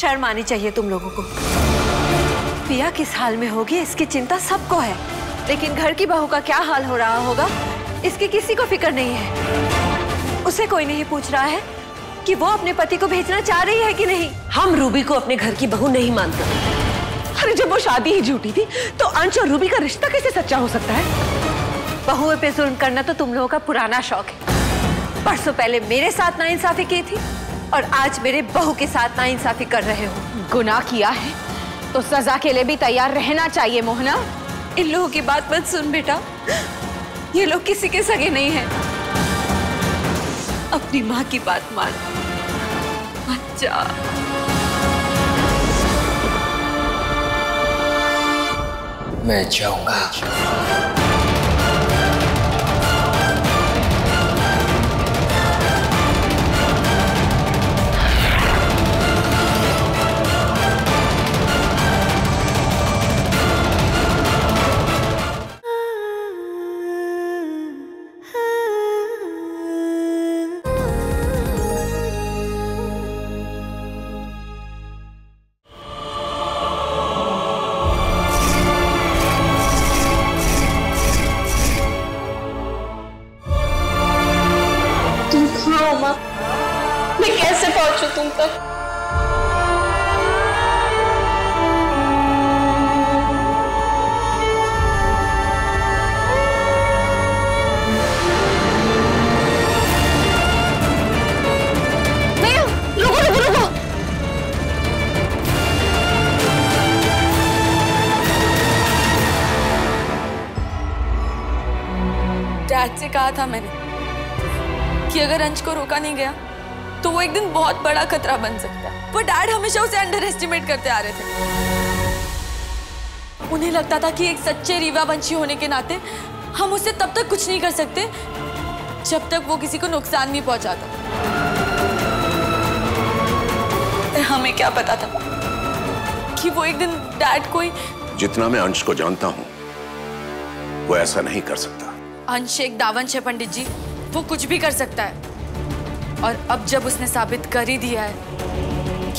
शर्म आनी चाहिए तुम लोगों को। पिया किस हाल में होगी इसकी चिंता सबको है, लेकिन घर की बहू का क्या हाल हो रहा होगा इसकी किसी को फिक्र नहीं है। उसे कोई नहीं पूछ रहा है कि वो अपने पति को भेजना चाह रही है कि नहीं। हम रूबी को अपने घर की बहू नहीं मानते। अरे जब वो शादी ही झूठी थी तो अंश और रूबी का रिश्ता कैसे सच्चा हो सकता है। बहुओं पे जुल्म करना तो तुम लोगों का पुराना शौक है। परसों पहले मेरे साथ नाइंसाफी की थी और आज मेरे बहू के साथ नाइंसाफी कर रहे हो। गुनाह किया है तो सजा के लिए भी तैयार रहना चाहिए मोहना। इन लोगों की बात मत सुन बेटा, ये लोग किसी के सगे नहीं हैं। अपनी माँ की बात मान। अच्छा मैं जाऊंगा। कहा था मैंने कि अगर अंश को रोका नहीं गया तो वो एक दिन बहुत बड़ा खतरा बन सकता है, पर डैड हमेशा उसे अंडरएस्टिमेट करते आ रहे थे। उन्हें लगता था कि एक सच्चे रीवा वंशी होने के नाते हम उससे तब तक कुछ नहीं कर सकते जब तक वो किसी को नुकसान नहीं पहुंचाता। हमें क्या पता था कि वो एक दिन डैड कोई। जितना मैं अंश को जानता हूं वो ऐसा नहीं कर सकता। अंश एक दावंश है पंडित जी, वो कुछ भी कर सकता है। और अब जब उसने साबित कर ही दिया है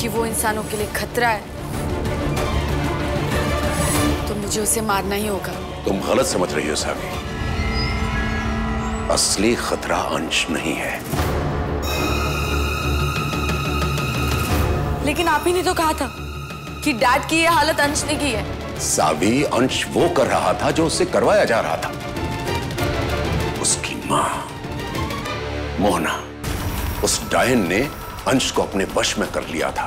कि वो इंसानों के लिए खतरा है तो मुझे उसे मारना ही होगा। तुम गलत समझ रही हो सावी। असली खतरा अंश नहीं है। लेकिन आप ही ने तो कहा था कि डैड की ये हालत अंश ने की है। सावी, अंश वो कर रहा था जो उससे करवाया जा रहा था। मोहना, उस डायन ने अंश को अपने वश में कर लिया था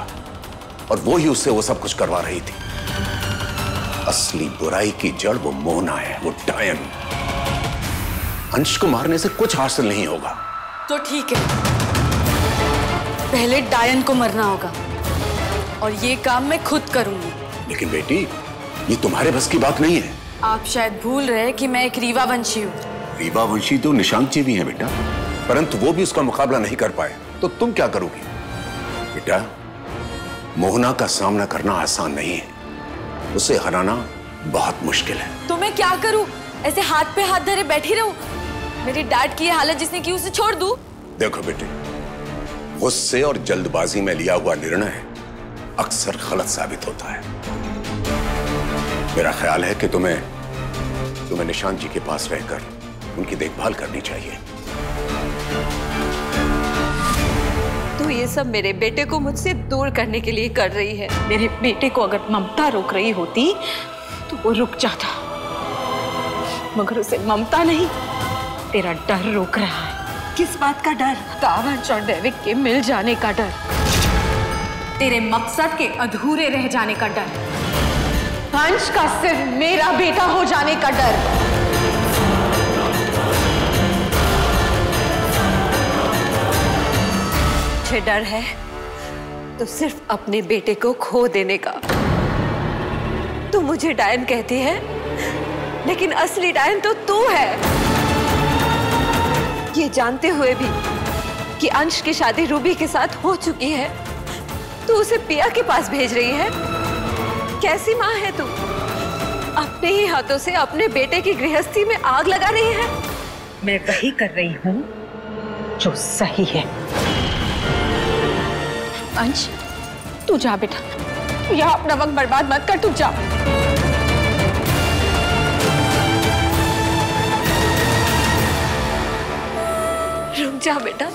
और वो ही उससे वो सब कुछ करवा रही थी। असली बुराई की जड़ वो मोहना है, वो डायन। अंश को मारने से कुछ हासिल नहीं होगा। तो ठीक है, पहले डायन को मरना होगा और ये काम मैं खुद करूंगी। लेकिन बेटी, ये तुम्हारे बस की बात नहीं है। आप शायद भूल रहे कि मैं एक रीवा वंशी हूं। रीवा वंशी तो निशांक जी भी हैं बेटा, परंतु वो भी उसका मुकाबला नहीं कर पाए तो तुम क्या करोगी? बेटा, मोहना का सामना करना आसान नहीं है, उसे हराना बहुत मुश्किल है। तो मैं क्या करूं? ऐसे हाथ पे हाथ धरे बैठी रहूं? मेरे डैड की हालत जिसने की उसे छोड़ दूं? देखो बेटे, गुस्से और जल्दबाजी में लिया हुआ निर्णय अक्सर गलत साबित होता है। मेरा ख्याल है कि तुम्हें निशांक जी के पास रहकर उनकी देखभाल करनी चाहिए। तू ये सब मेरे बेटे को मुझसे दूर करने के लिए कर रही है। मेरे बेटे को अगर ममता रोक रही होती तो वो रुक जाता, मगर उसे ममता नहीं, तेरा डर रोक रहा है। किस बात का डर? दावंश और दैविक के मिल जाने का डर, तेरे मकसद के अधूरे रह जाने का डर, अंश का सिर्फ मेरा बेटा हो जाने का डर। मुझे डर है तो सिर्फ अपने बेटे को खो देने का। तू मुझे डायन कहती है, लेकिन असली डायन तो तू है। ये जानते हुए भी कि अंश की शादी रूबी के साथ हो चुकी है, तू उसे पिया के पास भेज रही है। कैसी माँ है तू? अपने ही हाथों से अपने बेटे की गृहस्थी में आग लगा रही है। मैं वही कर रही हूँ जो सही है। अंश, तू जा बेटा, तू यहाँ अपना वक्त बर्बाद मत कर, तू जा। रुक जा बेटा,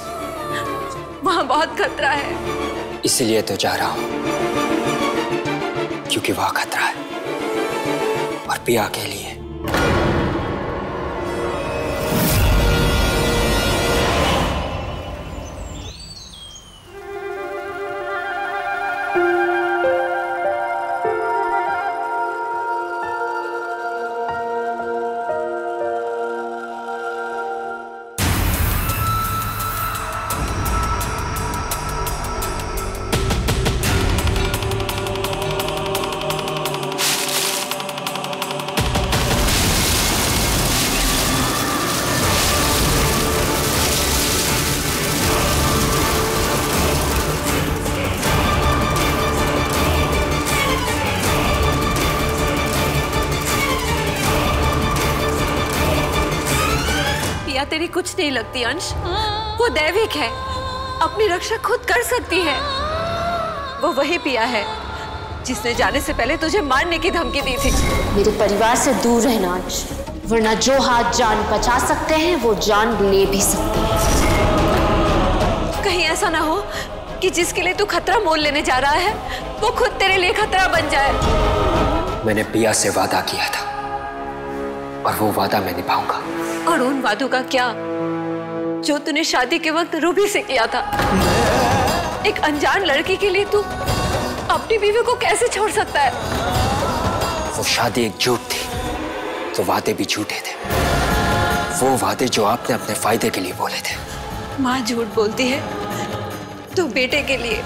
वहां बहुत खतरा है। इसलिए तो जा रहा हूं क्योंकि वहां खतरा है, और पिया के लिए। तेरी कुछ नहीं लगती अंश, वो दैविक है, अपनी रक्षा खुद कर सकती है। वो वही पिया है जिसने जाने से पहले तुझे मारने की धमकी दी थी। मेरे परिवार से दूर रहना अंश, वरना जो हाथ जान बचा सकते हैं वो जान ले भी सकते हैं। कहीं ऐसा ना हो कि जिसके लिए तू खतरा मोल लेने जा रहा है वो खुद तेरे लिए खतरा बन जाए। मैंने पिया से वादा किया था और वो वादा मैं निभाऊंगा। और उन वादों का क्या जो तूने शादी के वक्त रूबी से किया था? एक अनजान लड़की के लिए तू अपनी बीवी को कैसे छोड़ सकता है? वो शादी एक झूठ थी तो वादे भी झूठे थे, वो वादे जो आपने अपने फायदे के लिए बोले थे। माँ झूठ बोलती है तो बेटे के लिए,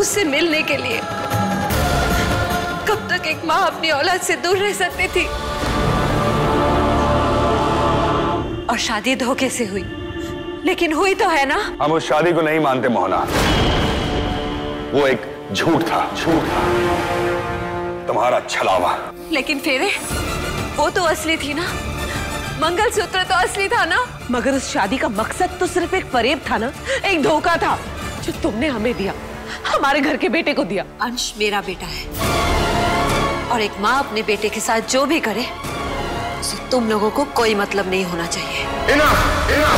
उससे मिलने के लिए। कब तक एक माँ अपनी औलाद से दूर रह सकती थी? और शादी धोखे से हुई, लेकिन हुई तो है ना। हम उस शादी को नहीं मानते मोहना, वो एक झूठ था, झूठ था, तुम्हारा छलावा। लेकिन फेरे वो तो असली थी ना, मंगलसूत्र तो असली था ना। मगर उस शादी का मकसद तो सिर्फ एक फरेब था ना, एक धोखा था जो तुमने हमें दिया, हमारे घर के बेटे को दिया। अंश मेरा बेटा है और एक माँ अपने बेटे के साथ जो भी करे तुम लोगों को कोई मतलब नहीं होना चाहिए। Enough, enough.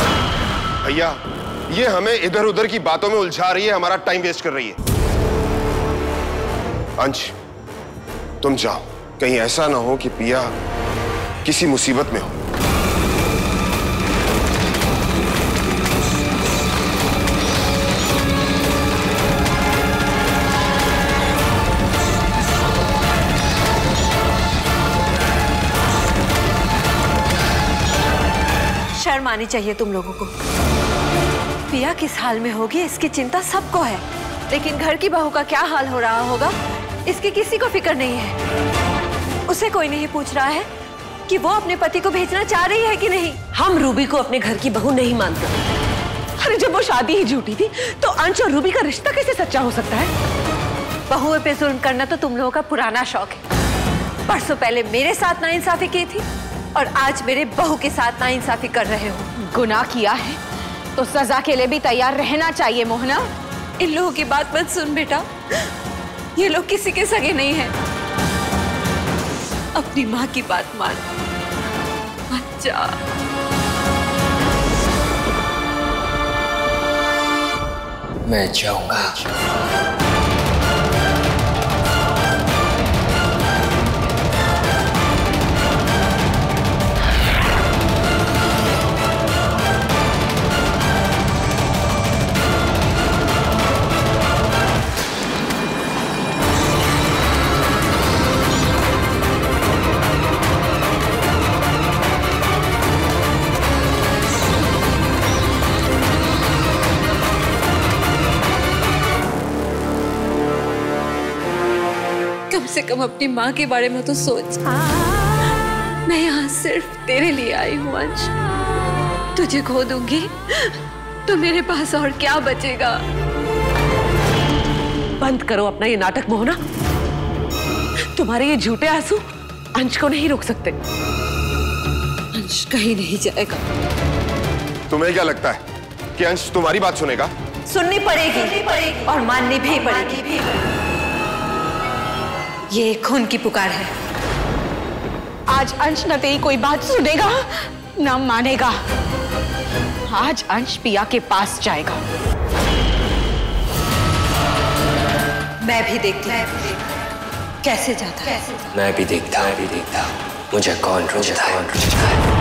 भैया, ये हमें इधर उधर की बातों में उलझा रही है, हमारा टाइम वेस्ट कर रही है। अंश तुम जाओ, कहीं ऐसा ना हो कि पिया किसी मुसीबत में हो। शर्म आनी चाहिए तुम लोगों को। पिया किस हाल में होगी इसकी चिंता सबको है, लेकिन घर की बहू का क्या हाल हो रहा होगा इसकी किसी को फिक्र नहीं है। उसे कोई नहीं पूछ रहा है कि वो अपने पति को भेजना चाह रही है कि नहीं। हम रूबी को अपने घर की बहू नहीं मानते। अरे जब वो शादी ही झूठी थी तो अंश और रूबी का रिश्ता कैसे सच्चा हो सकता है? बहुओं पे जुल्म करना तो तुम लोगों का पुराना शौक है। परसों पहले मेरे साथ नाइंसाफी की थी और आज मेरे बहू के साथ नाइंसाफी कर रहे हो। गुनाह किया है तो सजा के लिए भी तैयार रहना चाहिए मोहना। इन लोगों की बात मत सुन बेटा, ये लोग किसी के सगे नहीं हैं। अपनी माँ की बात मान। अच्छा मैं जाऊंगा। से कम अपनी माँ के बारे में तो सोच। मैं यहाँ सिर्फ तेरे लिए आई हूँ अंश। तुझे खो दूंगी तो मेरे पास और क्या बचेगा? बंद करो अपना ये नाटक मोहना। तुम्हारे ये झूठे आंसू अंश को नहीं रोक सकते। अंश कहीं नहीं जाएगा। तुम्हें क्या लगता है कि अंश तुम्हारी बात सुनेगा? सुननी पड़ेगी और माननी भी पड़ेगी। ये खून की पुकार है। आज अंश न तेरी कोई बात सुनेगा न मानेगा। आज अंश पिया के पास जाएगा। मैं भी देखती हूँ कैसे जाता है। मैं भी देखता मुझे कौन रोकता है।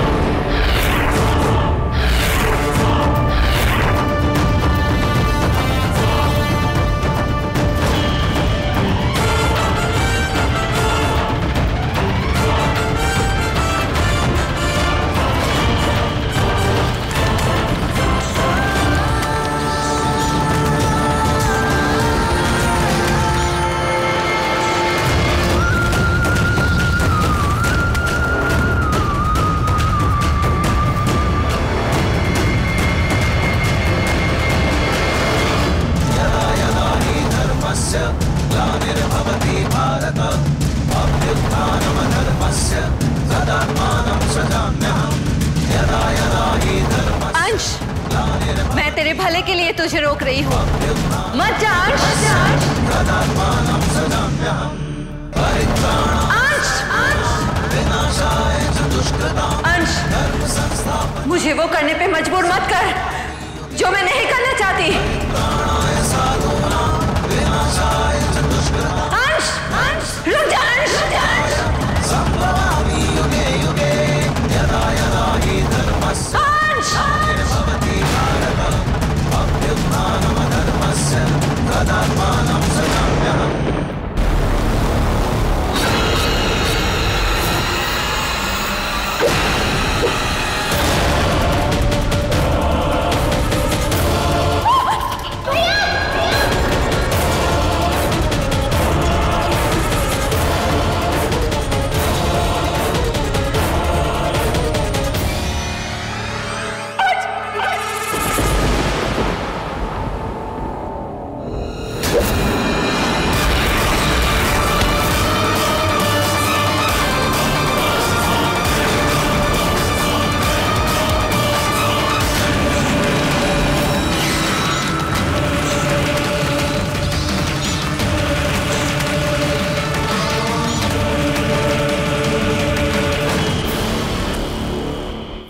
अंश, मैं तेरे भले के लिए तुझे रोक रही हूँ। मत जा अंश, मुझे वो करने पे मजबूर मत कर जो मैं नहीं करना चाहती। अंश, अंश, रुक जा अंश।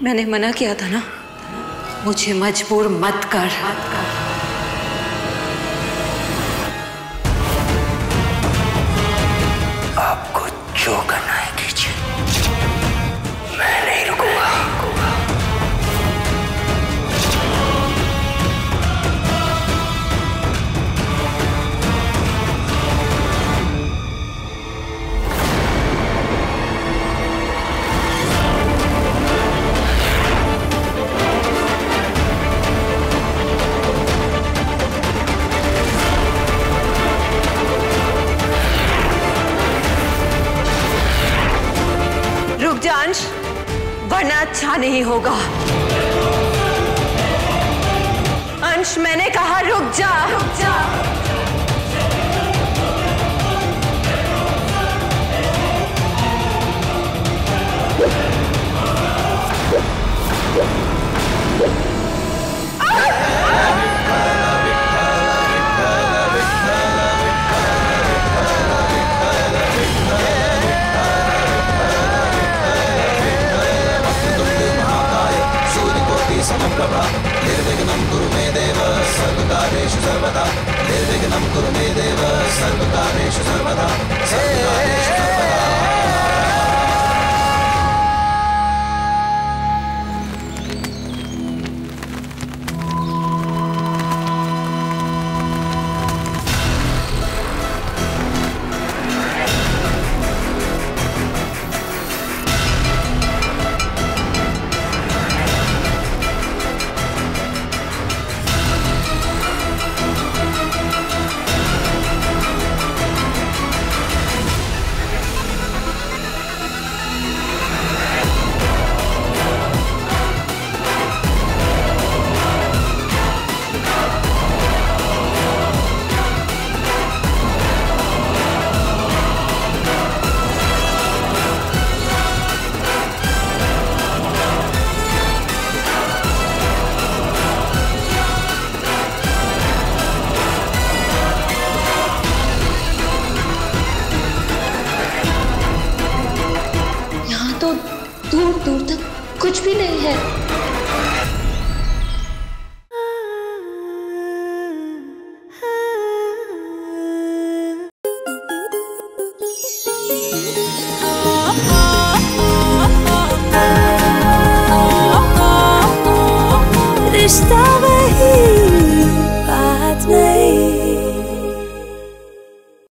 मैंने मना किया था ना, मुझे मजबूर मत कर। आपको जो करना है कीजिए, मैं नहीं रुकूंगा। वरना अच्छा नहीं होगा। अंश, मैंने कहा रुक जा, रुक जा। दूर तक कुछ भी नहीं है।